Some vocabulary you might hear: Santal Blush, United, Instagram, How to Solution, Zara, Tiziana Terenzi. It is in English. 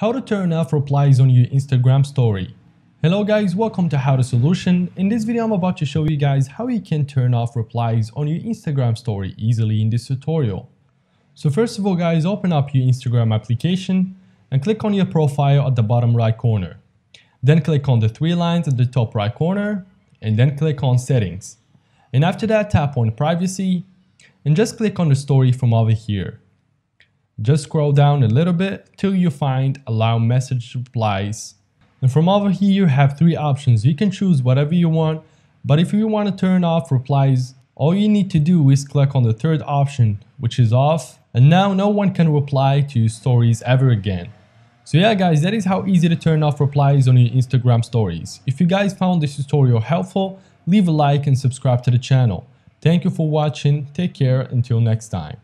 How to turn off replies on your Instagram story. Hello guys, welcome to How to Solution. In this video I'm about to show you guys how you can turn off replies on your Instagram story easily in this tutorial. So first of all guys, open up your Instagram application and click on your profile at the bottom right corner. Then click on the three lines at the top right corner and then click on settings. And after that tap on privacy and just click on the story from over here. Just scroll down a little bit till you find allow message replies, and from over here you have three options. You can choose whatever you want, but if you want to turn off replies, all you need to do is click on the third option, which is off, and now no one can reply to your stories ever again. So yeah guys, that is how easy to turn off replies on your Instagram stories. If you guys found this tutorial helpful, leave a like and subscribe to the channel. Thank you for watching, take care, until next time.